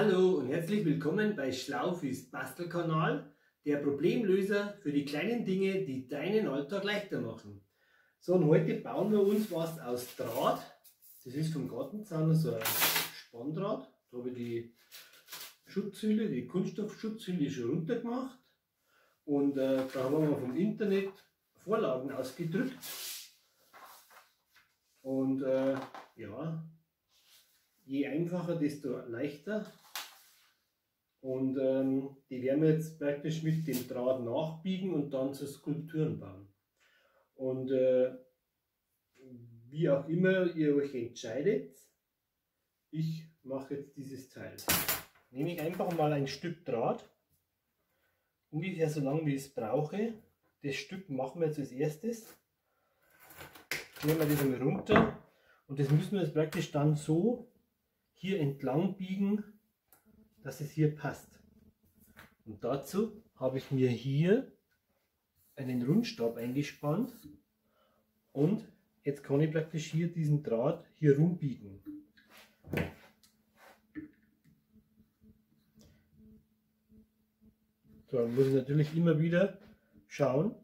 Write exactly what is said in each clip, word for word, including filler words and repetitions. Hallo und herzlich willkommen bei Schlaufis Bastelkanal, der Problemlöser für die kleinen Dinge, die deinen Alltag leichter machen. So, und heute bauen wir uns was aus Draht. Das ist vom Gartenzaun so ein Spanndraht. Da habe ich die Schutzhülle, die Kunststoffschutzhülle schon runtergemacht. Und äh, da haben wir vom Internet Vorlagen ausgedrückt. Und äh, ja, je einfacher, desto leichter. Und ähm, die werden wir jetzt praktisch mit dem Draht nachbiegen und dann zu Skulpturen bauen. Und äh, wie auch immer ihr euch entscheidet, ich mache jetzt dieses Teil. Nehme ich einfach mal ein Stück Draht, ungefähr so lang wie ich es brauche. Das Stück machen wir jetzt als erstes. Nehmen wir das einmal runter und das müssen wir jetzt praktisch dann so hier entlang biegen, dass es hier passt. Und dazu habe ich mir hier einen Rundstab eingespannt und jetzt kann ich praktisch hier diesen Draht hier rumbiegen. So, dann muss ich natürlich immer wieder schauen,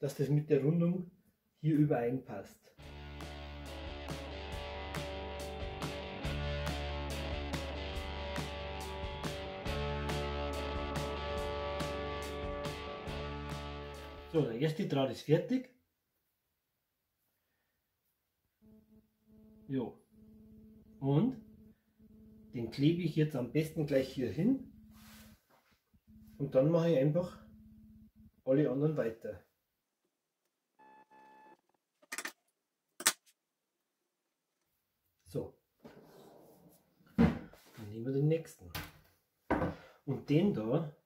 dass das mit der Rundung hier übereinpasst. So, der erste Draht ist fertig. Jo. Und den klebe ich jetzt am besten gleich hier hin. Und dann mache ich einfach alle anderen weiter. So. Dann nehmen wir den nächsten. Und den da,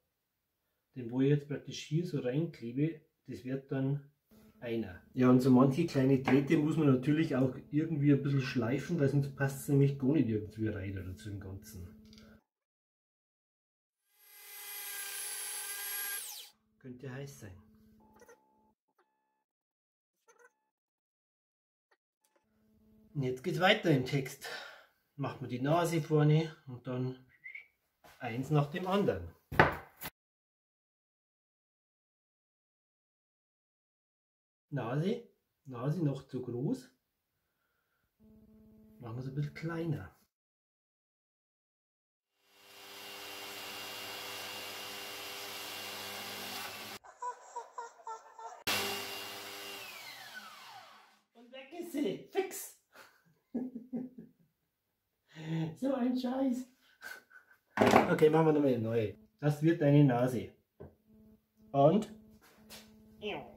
den wo ich jetzt praktisch hier so reinklebe, das wird dann einer. Ja, und so manche kleine Drähte muss man natürlich auch irgendwie ein bisschen schleifen, weil sonst passt es nämlich gar nicht irgendwie rein oder zu dem Ganzen. Könnte heiß sein. Und jetzt geht es weiter im Text. Macht man die Nase vorne und dann eins nach dem anderen. Nase, Nase noch zu groß, machen wir es ein bisschen kleiner. Und weg ist sie, fix! So ein Scheiß! Okay, machen wir nochmal eine neue. Das wird eine Nase. Und? Ja.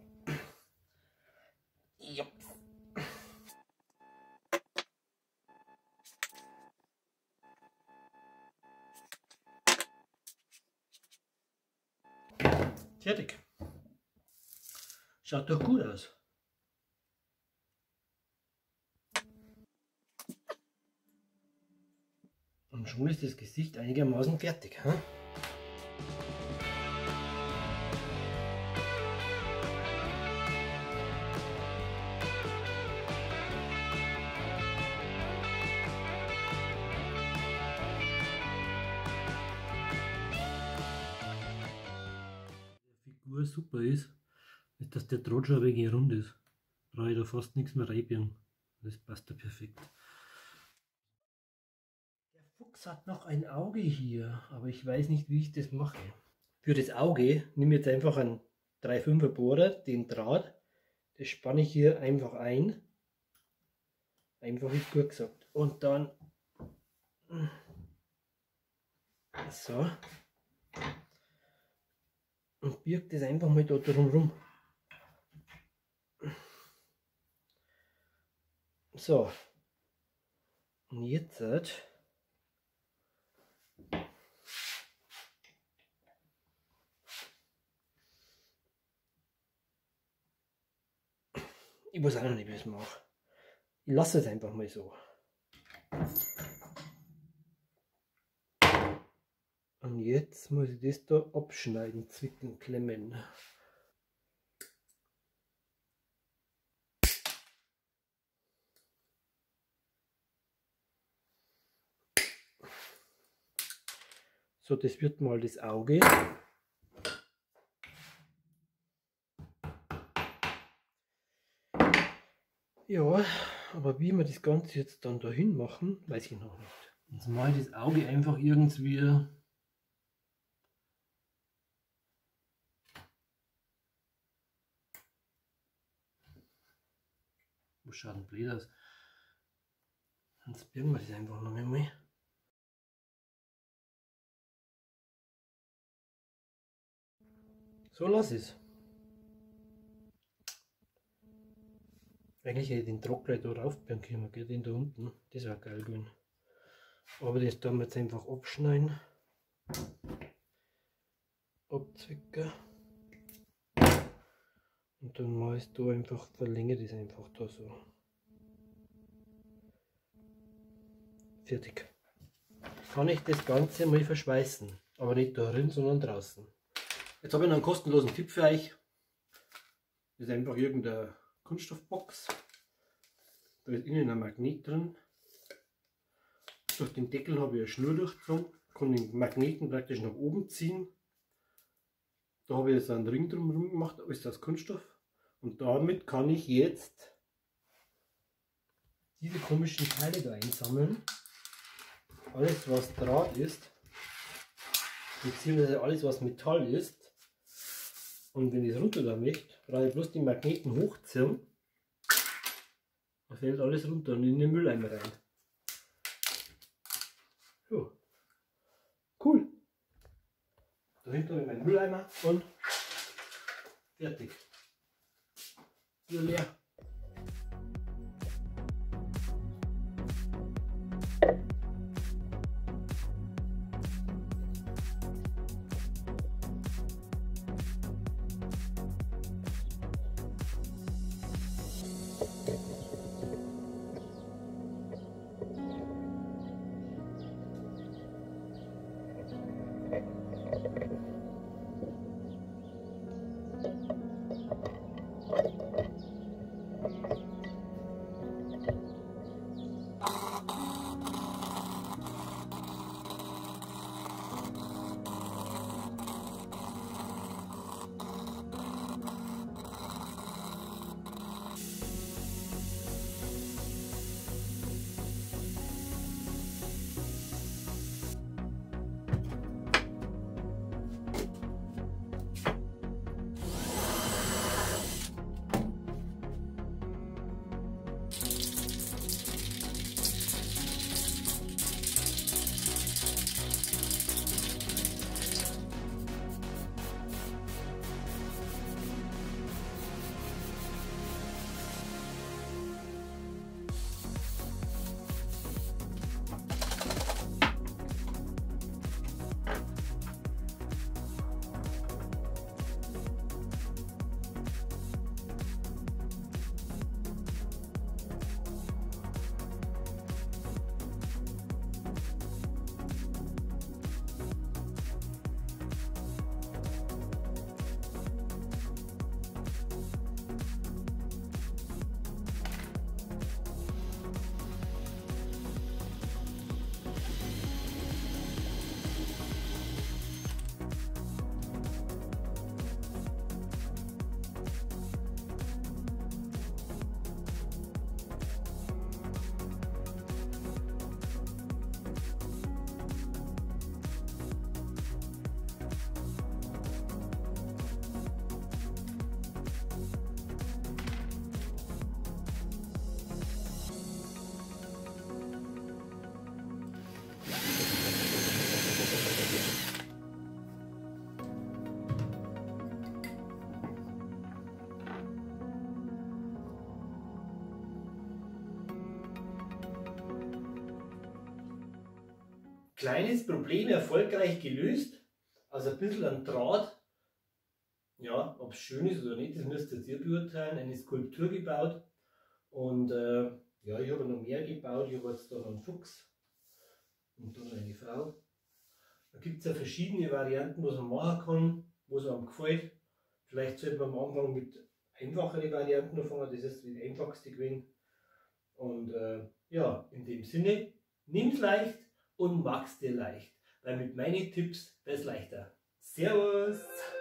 Fertig. Schaut doch gut aus. Und schon ist das Gesicht einigermaßen fertig. Hm? Super ist, ist, dass der Draht schon ein wenig rund ist. Brauche ich da fast nichts mehr reinbiegen. Das passt da perfekt. Der Fuchs hat noch ein Auge hier, aber ich weiß nicht, wie ich das mache. Für das Auge nehme ich jetzt einfach einen drei Komma fünfer Bohrer, den Draht, das spanne ich hier einfach ein. Einfach ist gut gesagt. Und dann so. Und birgt das einfach mal da drum rum. So. Und jetzt ich weiß auch noch nicht, wie ich es mache. Ich lasse es einfach mal so. Und jetzt muss ich das da abschneiden, zwicken, klemmen. So, das wird mal das Auge. Ja, aber wie wir das Ganze jetzt dann dahin machen, weiß ich noch nicht. Jetzt mal das Auge einfach irgendwie was schaut denn blöd aus? Jetzt biegen wir das einfach noch einmal. So lass es. Eigentlich hätte ich den Trockler da raufbiegen können, gell? Den da unten. Das war geil gewesen. Aber das tun wir jetzt einfach abschneiden. Abzwicken. Und dann mache ich da einfach, verlängere das einfach da so. Fertig. Kann ich das Ganze mal verschweißen. Aber nicht darin, sondern draußen. Jetzt habe ich noch einen kostenlosen Tipp für euch. Das ist einfach irgendeine Kunststoffbox. Da ist innen ein Magnet drin. Durch den Deckel habe ich eine Schnur durchgezogen, kann den Magneten praktisch nach oben ziehen. Da habe ich jetzt einen Ring drumherum gemacht, alles aus Kunststoff. Und damit kann ich jetzt diese komischen Teile da einsammeln. Alles was Draht ist, beziehungsweise alles was Metall ist. Und wenn ich es runter da möchte, brauche ich bloß die Magneten hochziehen. Da fällt alles runter und in den Mülleimer rein. Jo. Cool. Da hinten habe ich meinen Mülleimer und fertig. Hier leer. Kleines Problem erfolgreich gelöst, also ein bisschen an Draht, ja, ob es schön ist oder nicht, das müsst ihr jetzt beurteilen, eine Skulptur gebaut und äh, ja, ich habe noch mehr gebaut, ich habe jetzt da noch einen Fuchs und da noch eine Frau. Da gibt es ja verschiedene Varianten, was man machen kann, was einem gefällt, vielleicht sollte man am Anfang mit einfacheren Varianten anfangen, das ist das einfachste gewesen und äh, ja, in dem Sinne, nimm's leicht und mach's dir leicht. damit meine Tipps das leichter. Servus!